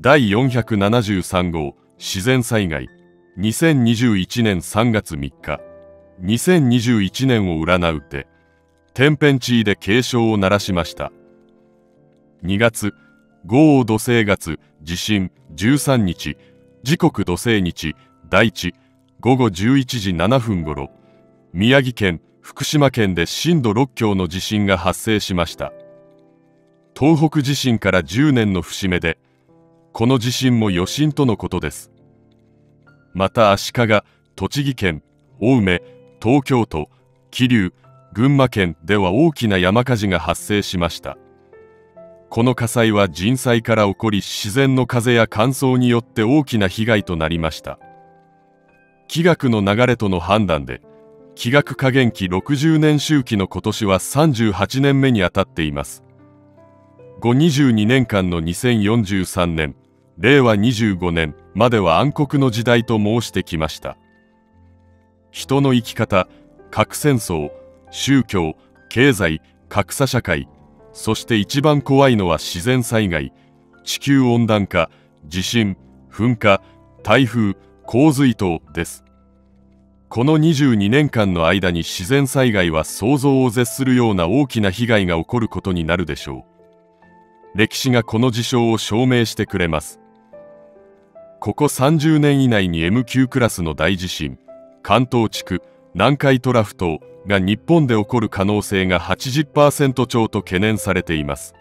第473号自然災害2021年3月3日2021年を占う手天変地異で警鐘を鳴らしました。2月豪雨土星月地震13日時刻土星日大地午後11時7分ごろ宮城県福島県で震度6強の地震が発生しました。東北地震から10年の節目でこの地震も余震とのことです。また足利、栃木県、青梅、東京都、桐生、群馬県では大きな山火事が発生しました。この火災は人災から起こり自然の風や乾燥によって大きな被害となりました。気学の流れとの判断で気学下元期60年周期の今年は38年目にあたっています。522年間の2043年令和25年までは暗黒の時代と申してきました。人の生き方、核戦争、宗教、経済、格差社会、そして一番怖いのは自然災害、地球温暖化、地震、噴火、台風、洪水等です。この22年間の間に自然災害は想像を絶するような大きな被害が起こることになるでしょう。歴史がこの事象を証明してくれます。ここ30年以内に M 級クラスの大地震、関東地区、南海トラフ等が日本で起こる可能性が 80% 超と懸念されています。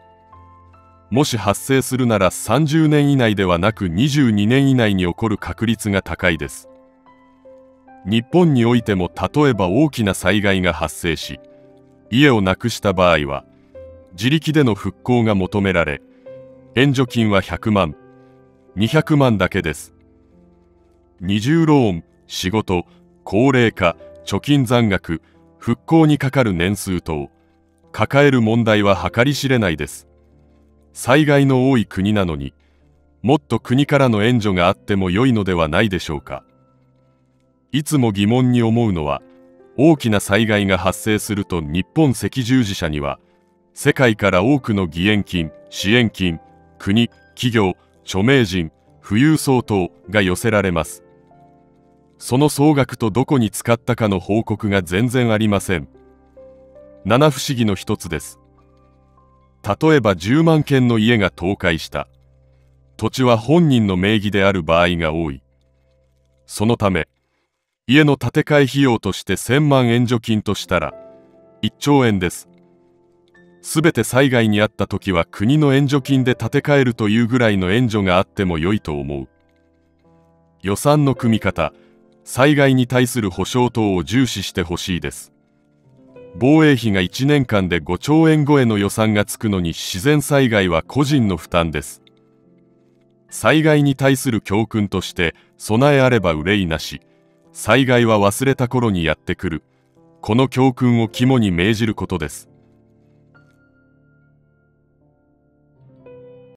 もし発生するなら30年以内ではなく22年以内に起こる確率が高いです。日本においても例えば大きな災害が発生し家をなくした場合は自力での復興が求められ、援助金は100万、200万だけです。二重ローン、仕事、高齢化、貯金残額、復興にかかる年数等抱える問題は計り知れないです。災害の多い国なのにもっと国からの援助があっても良いのではないでしょうか。いつも疑問に思うのは大きな災害が発生すると日本赤十字社には世界から多くの義援金、支援金、国、企業、著名人、富裕層等が寄せられます。その総額とどこに使ったかの報告が全然ありません。七不思議の一つです。例えば10万軒の家が倒壊した、土地は本人の名義である場合が多い。そのため家の建て替え費用として1000万援助金としたら1兆円です。すべて災害にあった時は国の援助金で建て替えるというぐらいの援助があっても良いと思う。予算の組み方、災害に対する補償等を重視してほしいです。防衛費が1年間で5兆円超えの予算がつくのに自然災害は個人の負担です。災害に対する教訓として備えあれば憂いなし、災害は忘れた頃にやってくる、この教訓を肝に銘じることです。